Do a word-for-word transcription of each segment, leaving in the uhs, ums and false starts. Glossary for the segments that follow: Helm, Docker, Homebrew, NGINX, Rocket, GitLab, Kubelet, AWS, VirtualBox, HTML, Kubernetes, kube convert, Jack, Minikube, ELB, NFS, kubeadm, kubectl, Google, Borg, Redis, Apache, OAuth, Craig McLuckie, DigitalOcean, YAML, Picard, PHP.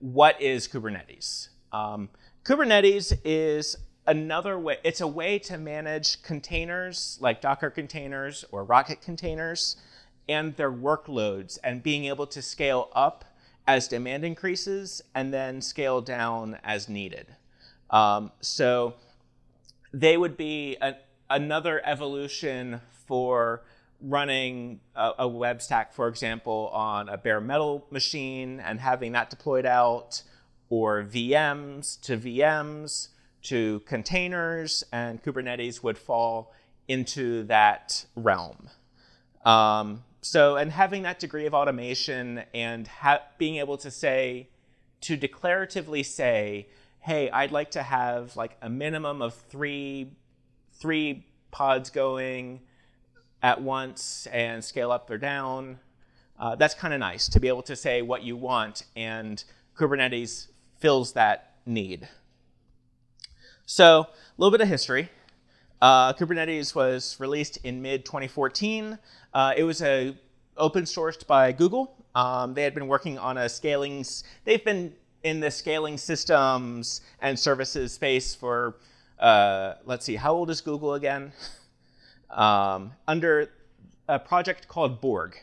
what is Kubernetes? Um, Kubernetes is another way, it's a way to manage containers like Docker containers or Rocket containers and their workloads, and being able to scale up as demand increases and then scale down as needed. Um, so they would be a, another evolution for running a, a web stack, for example, on a bare metal machine and having that deployed out, or V Ms to V Ms to containers, and Kubernetes would fall into that realm. Um, so, and having that degree of automation and ha being able to say, to declaratively say, hey, I'd like to have like a minimum of three, three pods going at once and scale up or down. Uh, that's kind of nice to be able to say what you want, and Kubernetes fills that need. So a little bit of history. Uh, Kubernetes was released in mid twenty fourteen. Uh, it was a open sourced by Google. Um, they had been working on a scaling, they've been in the scaling systems and services space for, uh, let's see, how old is Google again? Um, under a project called Borg,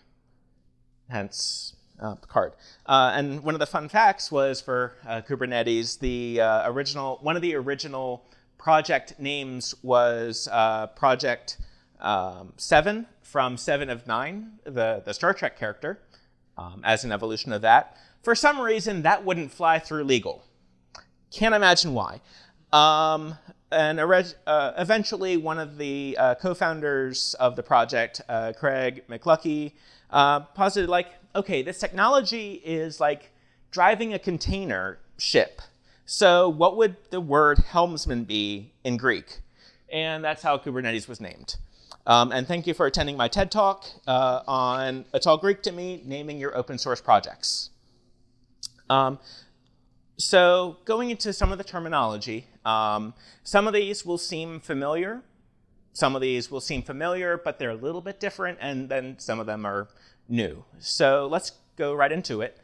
hence uh, Picard. Uh, and one of the fun facts was for uh, Kubernetes, the uh, original, one of the original project names was uh, Project um, Seven, from Seven of Nine, the, the Star Trek character, um, as an evolution of that. For some reason, that wouldn't fly through legal. Can't imagine why. Um, and uh, eventually, one of the uh, co-founders of the project, uh, Craig McLuckie, uh, posited like, okay, this technology is like driving a container ship. So what would the word helmsman be in Greek? And that's how Kubernetes was named. Um, and thank you for attending my TED Talk uh, on It's All Greek to Me, Naming Your Open Source Projects. Um, so going into some of the terminology, um, some of these will seem familiar. Some of these will seem familiar, but they're a little bit different, and then some of them are new. So let's go right into it.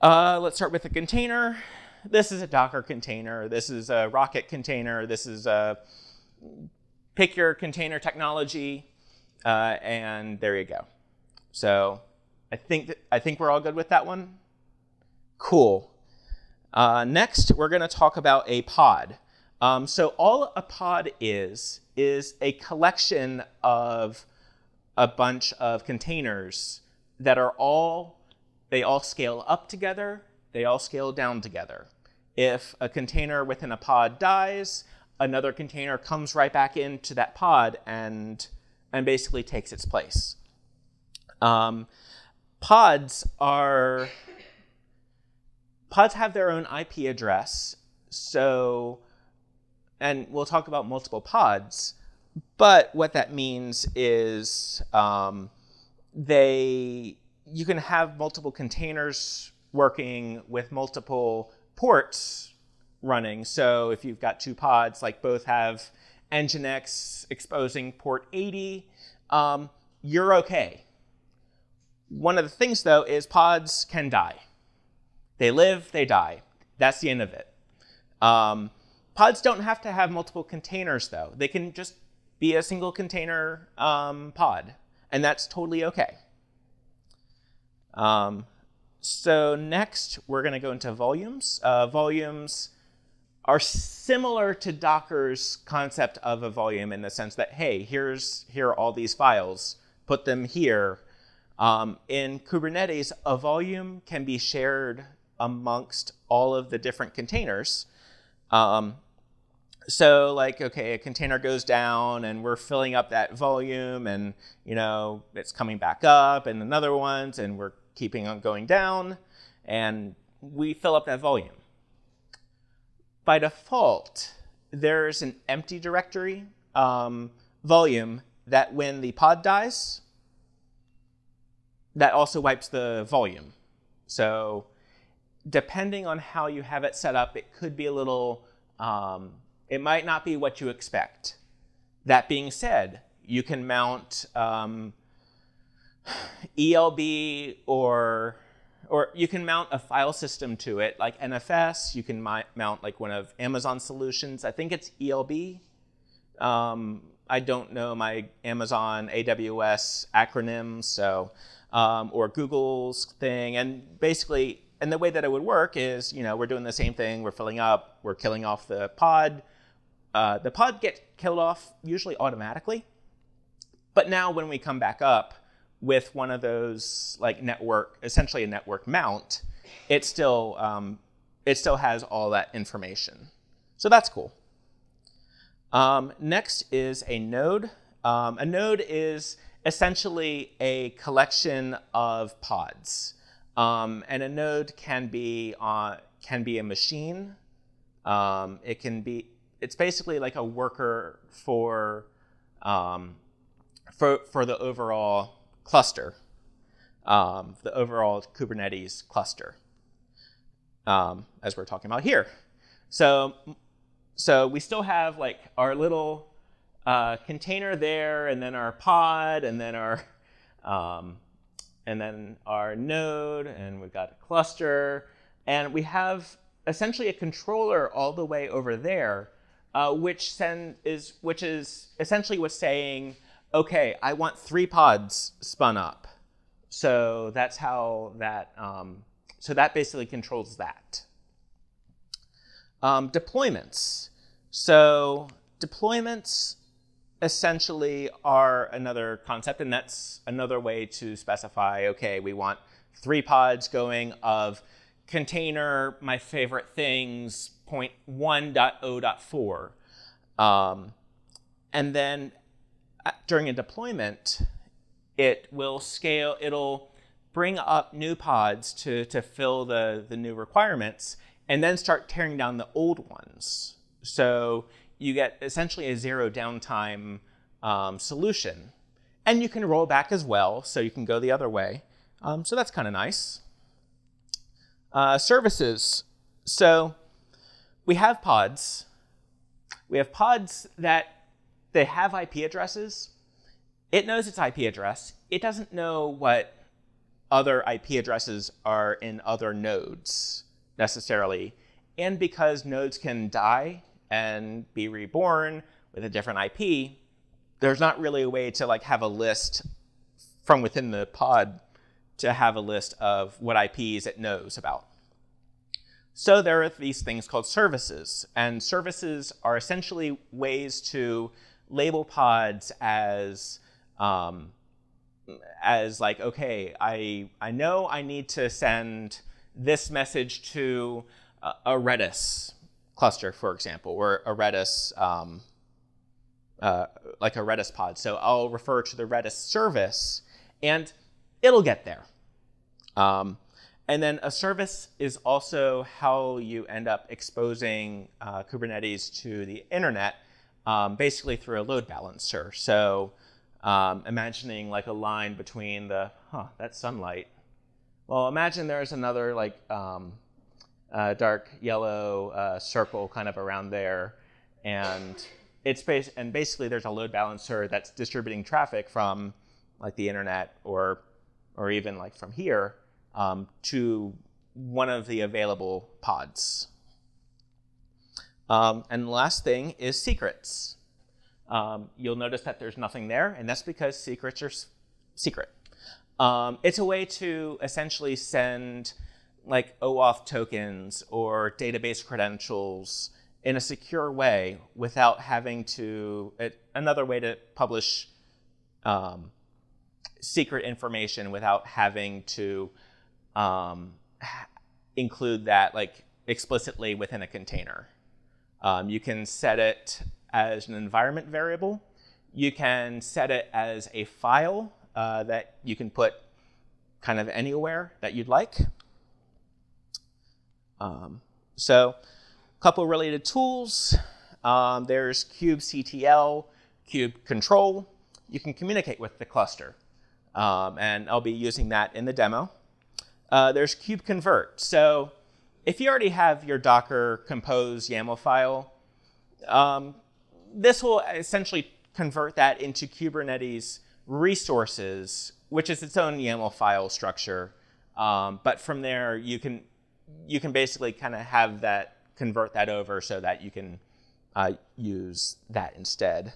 Uh, let's start with a container. This is a Docker container, this is a Rocket container, this is a pick your container technology, uh, and there you go. So I think, th I think we're all good with that one. Cool. Uh, next, we're going to talk about a pod. Um, so all a pod is, is a collection of a bunch of containers that are all, they all scale up together, they all scale down together. If a container within a pod dies, another container comes right back into that pod and, and basically takes its place. Um, pods are, pods have their own I P address. So, and we'll talk about multiple pods, but what that means is um, they, you can have multiple containers working with multiple ports running. So if you've got two pods, like both have NGINX exposing port eighty, um, you're okay. One of the things though is pods can die. They live, they die. That's the end of it. Um, pods don't have to have multiple containers though. They can just be a single container um, pod, and that's totally okay. Um, So next, we're going to go into volumes. Uh, volumes are similar to Docker's concept of a volume in the sense that, hey, here's, here are all these files, put them here. Um, in Kubernetes, a volume can be shared amongst all of the different containers. Um, so like, okay, a container goes down and we're filling up that volume, and you know it's coming back up, and another one's, and we're keeping on going down, and we fill up that volume. By default, there's an empty directory um, volume that when the pod dies, that also wipes the volume. So depending on how you have it set up, it could be a little, um, it might not be what you expect. That being said, you can mount um, E L B or or you can mount a file system to it, like N F S. You can mount like one of Amazon's solutions. I think it's E L B. Um, I don't know my Amazon A W S acronym, so um, or Google's thing. And basically, and the way that it would work is, you know, we're doing the same thing. We're filling up. We're killing off the pod. Uh, the pod gets killed off usually automatically. But now when we come back up with one of those like network, essentially a network mount, it still, um, it still has all that information. So that's cool. Um, next is a node. Um, a node is essentially a collection of pods. Um, and a node can be, uh, can be a machine. Um, it can be, it's basically like a worker for, um, for, for the overall cluster, um, the overall Kubernetes cluster, um, as we're talking about here. So, so we still have like our little uh, container there, and then our pod, and then our, um, and then our node, and we've got a cluster, and we have essentially a controller all the way over there, uh, which send is which is essentially what's saying, okay, I want three pods spun up. So that's how that, um, so that basically controls that. Um, deployments. So deployments essentially are another concept, and that's another way to specify, okay, we want three pods going of container, my favorite things, point one dot oh dot four. Um, and then during a deployment, it will scale, it'll bring up new pods to, to fill the, the new requirements, and then start tearing down the old ones. So you get essentially a zero downtime um, solution. And you can roll back as well, so you can go the other way. Um, so that's kind of nice. Uh, services. So we have pods. We have pods that they have I P addresses. It knows its I P address. It doesn't know what other I P addresses are in other nodes necessarily. And because nodes can die and be reborn with a different I P, there's not really a way to like have a list from within the pod to have a list of what I Ps it knows about. So there are these things called services, and services are essentially ways to label pods as, um, as like, okay, I, I know I need to send this message to a, a Redis cluster, for example, or a Redis, um, uh, like a Redis pod. So I'll refer to the Redis service, and it'll get there. Um, and then a service is also how you end up exposing uh, Kubernetes to the internet, Um, basically through a load balancer. So um, imagining like a line between the, huh, that's sunlight. Well, imagine there's another like um, uh, dark yellow uh, circle kind of around there. And it's bas and basically there's a load balancer that's distributing traffic from like the internet or, or even like from here um, to one of the available pods. Um, and the last thing is secrets. Um, you'll notice that there's nothing there, and that's because secrets are secret. Um, it's a way to essentially send like OAuth tokens or database credentials in a secure way without having to, it, another way to publish um, secret information without having to um, include that like explicitly within a container. Um, you can set it as an environment variable. You can set it as a file uh, that you can put kind of anywhere that you'd like. Um, so a couple related tools. Um, there's kubectl, kube control. You can communicate with the cluster. Um, and I'll be using that in the demo. Uh, there's kube convert. So if you already have your Docker compose YAML file, um, this will essentially convert that into Kubernetes resources, which is its own YAML file structure Um, but from there, you can you can basically kind of have that convert that over so that you can uh, use that instead.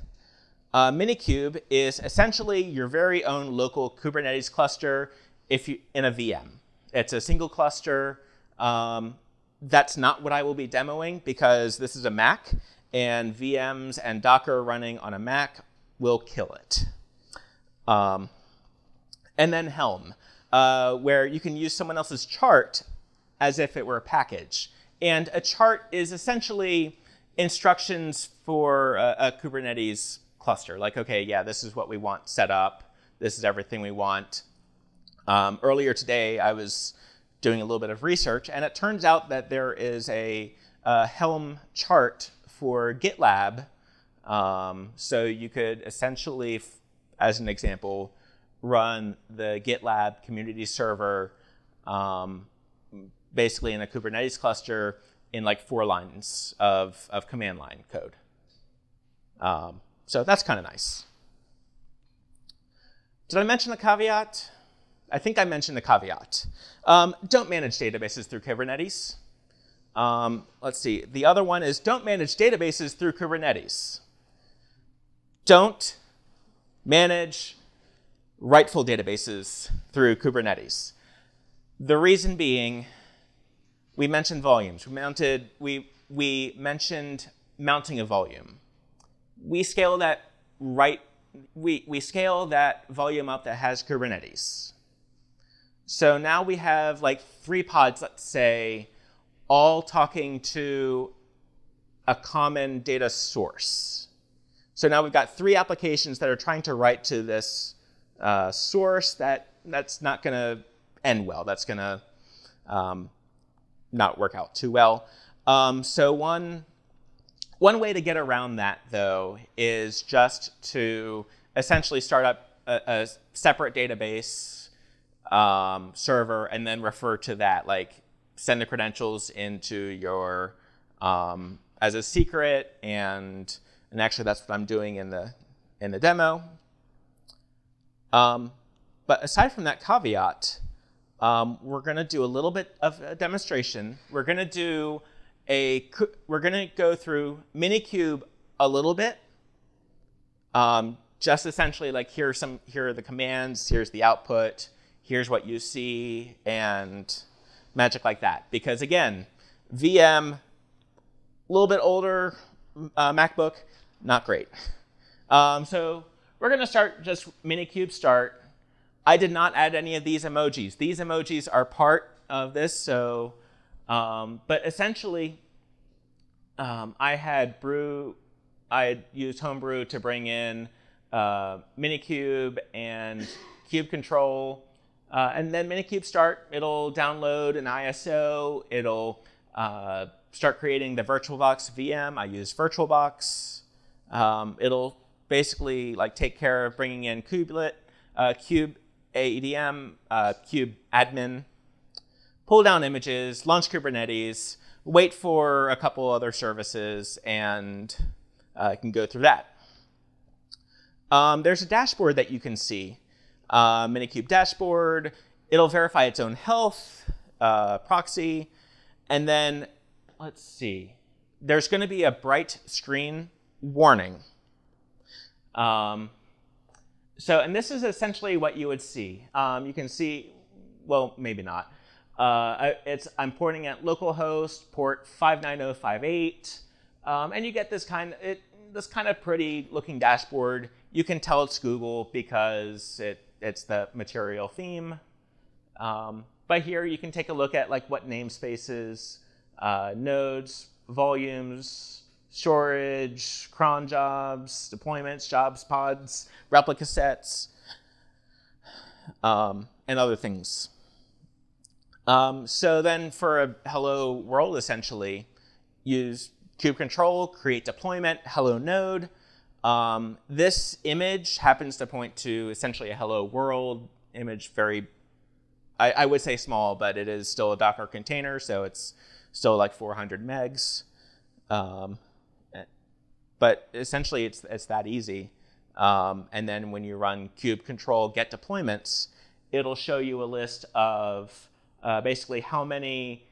Uh, Minikube is essentially your very own local Kubernetes cluster if you in a V M. It's a single cluster. Um, that's not what I will be demoing because this is a Mac, and V Ms and Docker running on a Mac will kill it. Um, and then Helm, uh, where you can use someone else's chart as if it were a package. And a chart is essentially instructions for a, a Kubernetes cluster. Like, okay, yeah, this is what we want set up. This is everything we want. Um, earlier today, I was doing a little bit of research, and it turns out that there is a, a Helm chart for GitLab. Um, so you could essentially, as an example, run the GitLab community server um, basically in a Kubernetes cluster in like four lines of, of command line code. Um, so that's kind of nice. Did I mention the caveat? I think I mentioned the caveat. Um, don't manage databases through Kubernetes. Um, let's see. The other one is don't manage databases through Kubernetes. Don't manage rightful databases through Kubernetes. The reason being, we mentioned volumes. We, mounted, we, we mentioned mounting a volume. We scale that right. We, we scale that volume up that has Kubernetes. So now we have like three pods, let's say, all talking to a common data source. So now we've got three applications that are trying to write to this uh, source. That, that's not going to end well. That's going to um, not work out too well. Um, so one, one way to get around that, though, is just to essentially start up a, a separate database Um, server and then refer to that, like send the credentials into your um, as a secret, and and actually that's what I'm doing in the in the demo. Um, but aside from that caveat, um, we're going to do a little bit of a demonstration. We're going to do a we're going to go through Minikube a little bit. Um, just essentially like here are some here are the commands. Here's the output. Here's what you see, and magic like that. Because again, V M, a little bit older uh, MacBook, not great. Um, so we're going to start just Minikube start. I did not add any of these emojis. These emojis are part of this. So, um, but essentially, um, I had brew. I had used Homebrew to bring in uh, Minikube and Kube Control. Uh, and then Minikube start, it'll download an I S O, it'll uh, start creating the VirtualBox V M. I use VirtualBox. Um, it'll basically like take care of bringing in kubelet, uh, kubeadm, uh, kubeadm, pull down images, launch Kubernetes, wait for a couple other services, and uh, I can go through that. Um, there's a dashboard that you can see. Uh, Minikube dashboard, it'll verify its own health, uh, proxy, and then, let's see, there's going to be a bright screen warning. Um, so, and this is essentially what you would see. Um, you can see, well, maybe not. Uh, it's, I'm porting at localhost, port five nine zero five eight, um, and you get this kind of, it, this kind of pretty looking dashboard. You can tell it's Google because it It's the material theme. Um, but here you can take a look at like what namespaces, uh, nodes, volumes, storage, cron jobs, deployments, jobs, pods, replica sets, um, and other things. Um, so then for a hello world, essentially, use kube control, create deployment, hello node. Um, this image happens to point to essentially a hello world image, very, I, I would say small, but it is still a Docker container, so it's still like four hundred megs. Um, but essentially it's, it's that easy. Um, and then when you run kube control get deployments, it'll show you a list of uh, basically how many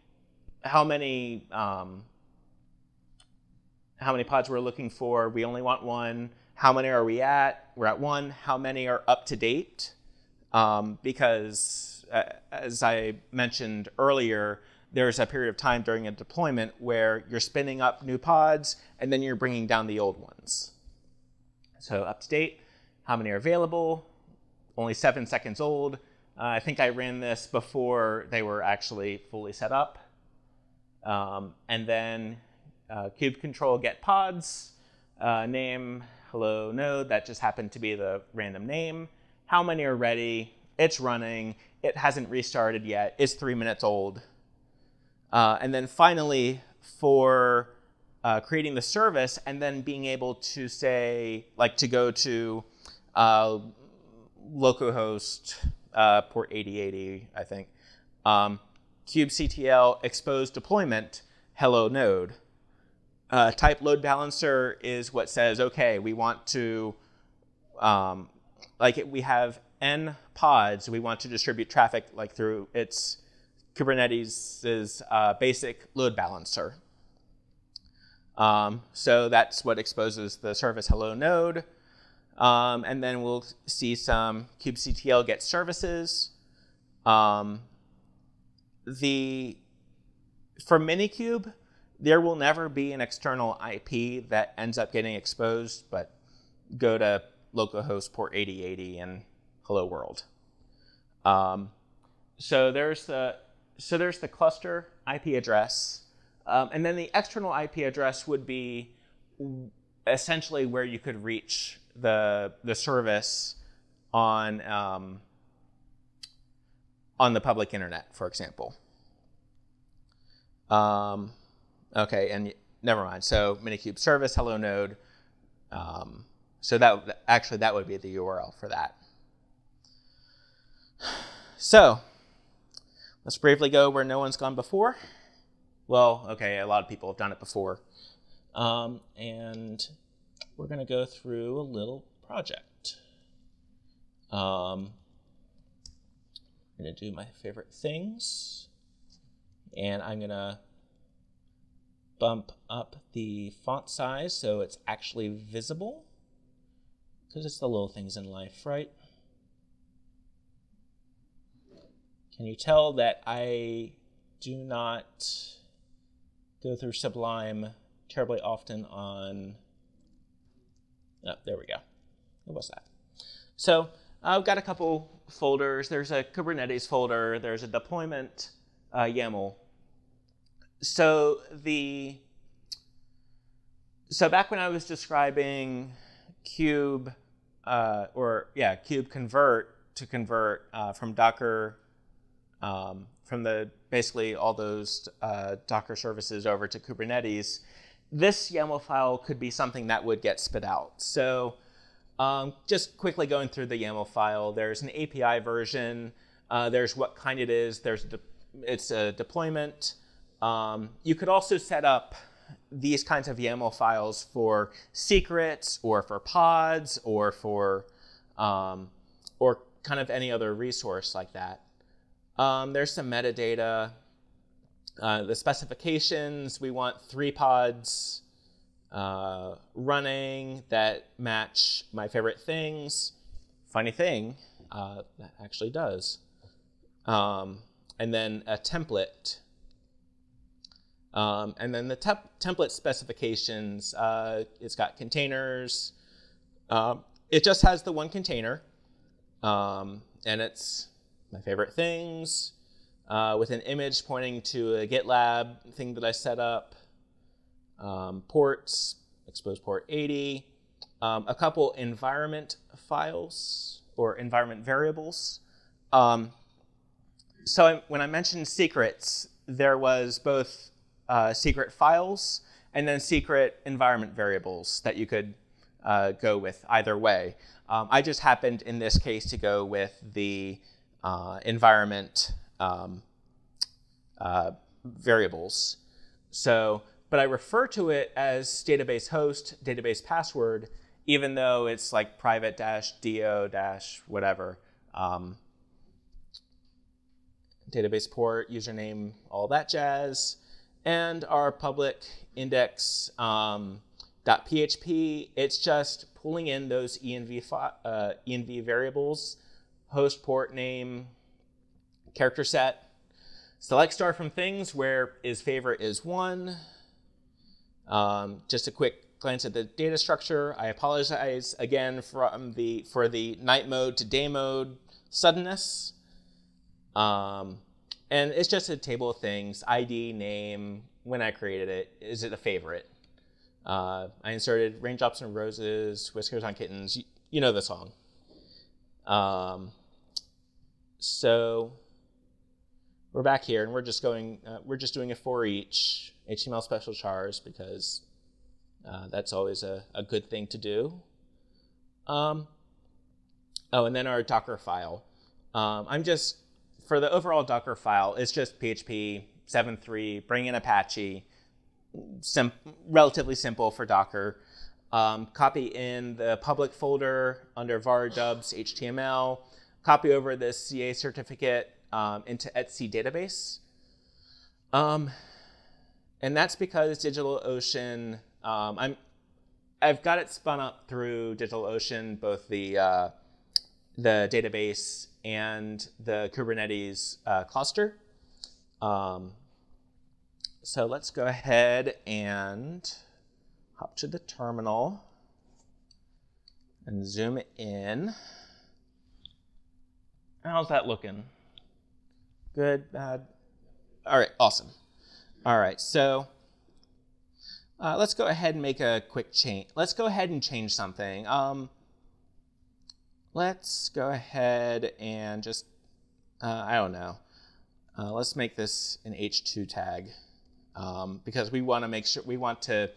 how many um, how many pods we're looking for. We only want one. How many are we at? We're at one. How many are up to date? Um, because uh, as I mentioned earlier, there's a period of time during a deployment where you're spinning up new pods and then you're bringing down the old ones. So up to date, how many are available? Only seven seconds old. Uh, I think I ran this before they were actually fully set up. Um, and then uh, kube control get pods, uh, name hello node, that just happened to be the random name. How many are ready? It's running. It hasn't restarted yet. It's three minutes old. Uh, and then finally, for uh, creating the service and then being able to say, like to go to uh, localhost uh, port eighty eighty, I think, um, kubectl expose deployment, hello node. Uh, type load balancer is what says, okay, we want to, um, like it, we have N pods, we want to distribute traffic like through its Kubernetes' uh, basic load balancer. Um, so that's what exposes the service hello node. Um, and then we'll see some kubectl get services. Um, the, for Minikube, there will never be an external I P that ends up getting exposed, but go to localhost port eighty eighty and hello world. Um, so there's the, So there's the cluster I P address. Um, and then the external I P address would be essentially where you could reach the, the service on, um, on the public internet, for example. Um, okay, and never mind. So Minikube service, hello node. Um, so that actually that would be the U R L for that. So let's briefly go where no one's gone before. Well, okay, a lot of people have done it before. Um, and we're gonna go through a little project. Um, I'm gonna do my favorite things. And I'm gonna bump up the font size so it's actually visible, because it's the little things in life, right? Can you tell that I do not go through Sublime terribly often on, oh, there we go. What was that? So I've got a couple folders. There's a Kubernetes folder. There's a deployment uh, YAML. So the, so back when I was describing kube, uh, or yeah, kube convert to convert uh, from Docker, Um, from the basically all those uh, Docker services over to Kubernetes, this YAML file could be something that would get spit out. So um, just quickly going through the YAML file, there's an A P I version, uh, there's what kind it is, there's de it's a deployment. Um, you could also set up these kinds of YAML files for secrets or for pods or for um, or kind of any other resource like that. Um, there's some metadata, uh, the specifications. We want three pods uh, running that match my favorite things. Funny thing, uh, that actually does. Um, and then a template. Um, and then the te template specifications, uh, it's got containers. Uh, it just has the one container, um, and it's my favorite things, uh, with an image pointing to a GitLab thing that I set up, um, ports, expose port eighty, um, a couple environment files or environment variables. Um, so I, when I mentioned secrets, there was both uh, secret files and then secret environment variables that you could uh, go with either way. Um, I just happened in this case to go with the Uh, environment um, uh, variables. So, but I refer to it as database host, database password, even though it's like private dash do dash whatever. Um, database port, username, all that jazz, and our public index um, .php. It's just pulling in those env, uh, env variables, host port name, character set, select star from things where is favorite is one. Um, just a quick glance at the data structure. I apologize again from the, for the night mode to day mode suddenness. Um, and it's just a table of things, I D, name, when I created it, is it a favorite? Uh, I inserted raindrops and roses, whiskers on kittens, you, you know the song. Um, so we're back here and we're just going, uh, we're just doing a for each H T M L special chars because uh, that's always a, a good thing to do. Um, oh, and then our Docker file. Um, I'm just, for the overall Docker file, it's just P H P seven point three, bring in Apache, sim relatively simple for Docker. Um, copy in the public folder under var dubs H T M L, copy over this C A certificate um, into etsy database. Um, and that's because DigitalOcean, um, I'm, I've got it spun up through DigitalOcean, both the, uh, the database and the Kubernetes uh, cluster. Um, so let's go ahead and hop to the terminal and zoom in. How's that looking? Good, bad? All right, awesome. All right, so uh, let's go ahead and make a quick change. Let's go ahead and change something. Um, Let's go ahead and just, uh, I don't know, uh, let's make this an H two tag um, because we want to make sure, we want to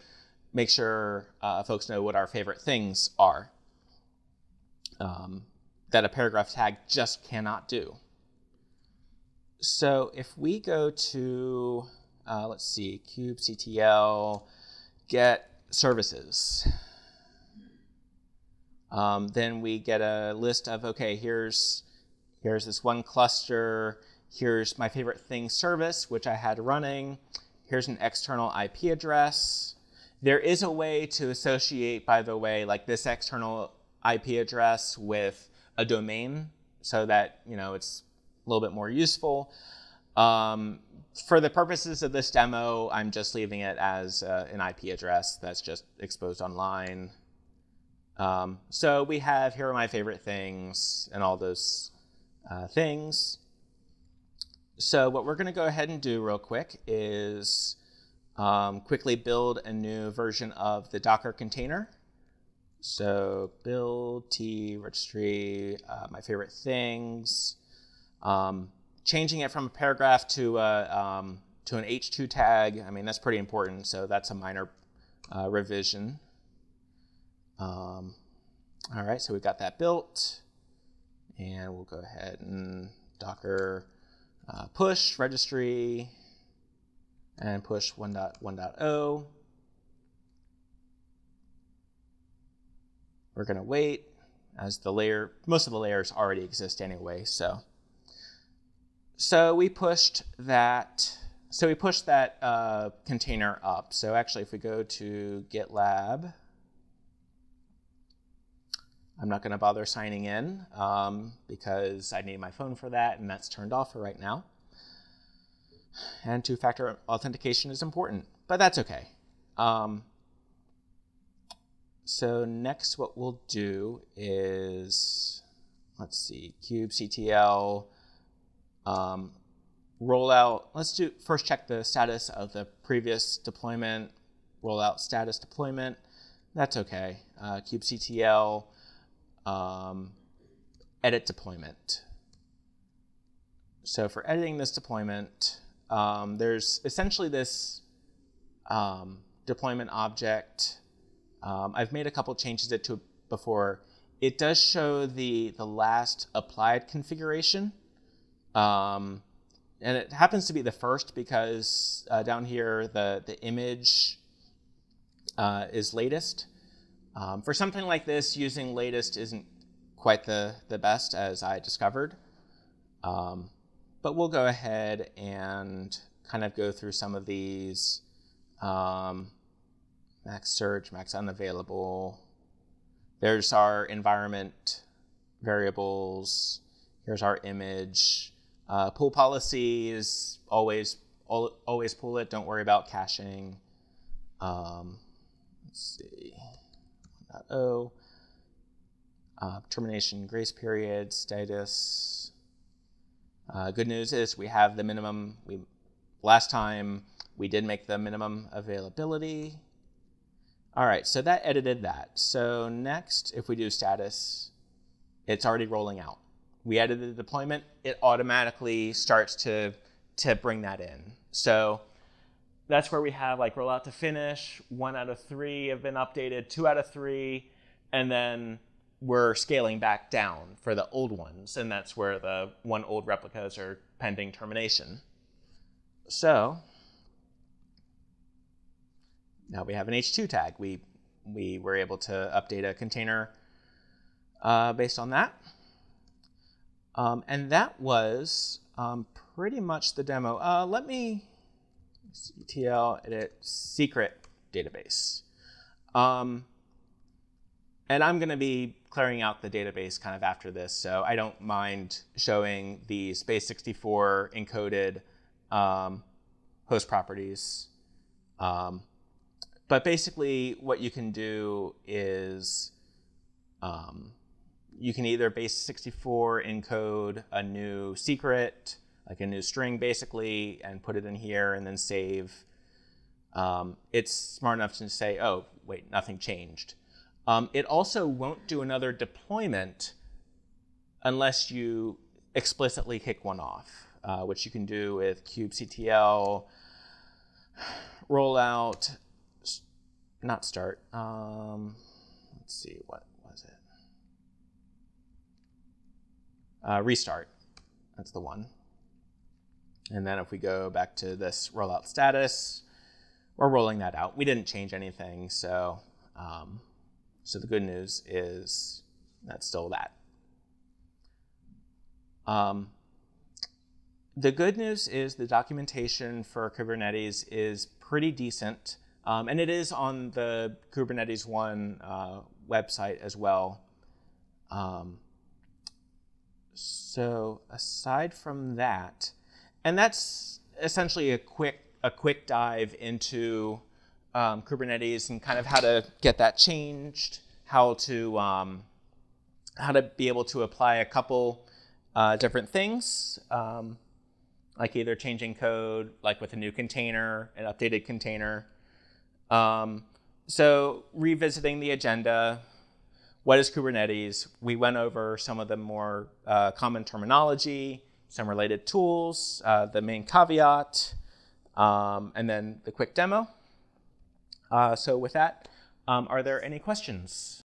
make sure uh, folks know what our favorite things are um, that a paragraph tag just cannot do. So if we go to, uh, let's see, kubectl get services. Um, then we get a list of, okay, here's, here's this one cluster, here's my favorite thing service, which I had running, here's an external I P address. There is a way to associate, by the way, like this external I P address with a domain so that, you know, it's a little bit more useful. Um, for the purposes of this demo, I'm just leaving it as uh, an I P address that's just exposed online. Um, so we have, here are my favorite things and all those uh, things. So what we're going to go ahead and do real quick is um, quickly build a new version of the Docker container. So build T registry, uh, my favorite things, um, changing it from a paragraph to, a, um, to an H two tag. I mean, that's pretty important. So that's a minor uh, revision. Um, all right, so we've got that built, and we'll go ahead and Docker uh, push registry and push one point one point oh. We're going to wait as the layer, most of the layers already exist anyway. So, so we pushed that, so we pushed that uh, container up. So actually, if we go to GitLab, I'm not going to bother signing in um, because I need my phone for that, and that's turned off for right now. And two-factor authentication is important, but that's okay. Um, so next what we'll do is, let's see, kubectl um, rollout. Let's do first check the status of the previous deployment, rollout status deployment. That's okay. Uh, kubectl Um, edit deployment. So for editing this deployment, um, there's essentially this um, deployment object. Um, I've made a couple changes to it before. It does show the, the last applied configuration. Um, and it happens to be the first because uh, down here, the, the image uh, is latest. Um, for something like this, using latest isn't quite the, the best, as I discovered. Um, but we'll go ahead and kind of go through some of these. Um, max search, max unavailable. There's our environment variables. Here's our image. Uh, pool policies, always, al always pool it. Don't worry about caching. Um, let's see, one point oh. Uh, termination grace period, status. Uh, good news is we have the minimum. We last time we did make the minimum availability. All right, so that edited that. So next, if we do status, it's already rolling out. We edited the deployment, it automatically starts to, to bring that in. So that's where we have like rollout to finish, one out of three have been updated, two out of three, and then we're scaling back down for the old ones, and that's where the one old replicas are pending termination. So now we have an H two tag. We, we were able to update a container uh, based on that. Um, and that was um, pretty much the demo. Uh, let me C T L edit secret database. Um, and I'm going to be clearing out the database kind of after this, so I don't mind showing the space sixty-four encoded um, host properties. Um, but basically what you can do is um, you can either base sixty-four encode a new secret, like a new string basically, and put it in here and then save. Um, it's smart enough to say, oh, wait, nothing changed. Um, it also won't do another deployment unless you explicitly kick one off, uh, which you can do with kubectl rollout, not start. Um, let's see, what was it? Uh, restart, that's the one. And then if we go back to this rollout status, we're rolling that out. We didn't change anything, so um, so the good news is that's still that. Um, the good news is the documentation for Kubernetes is pretty decent, um, and it is on the Kubernetes One uh, website as well. Um, So aside from that, and that's essentially a quick a quick dive into um, Kubernetes and kind of how to get that changed, how to um, how to be able to apply a couple uh, different things, um, like either changing code, like with a new container, an updated container. Um, so revisiting the agenda. What is Kubernetes? We went over some of the more uh, common terminology, some related tools, uh, the main caveat, um, and then the quick demo. Uh, so with that, um, are there any questions?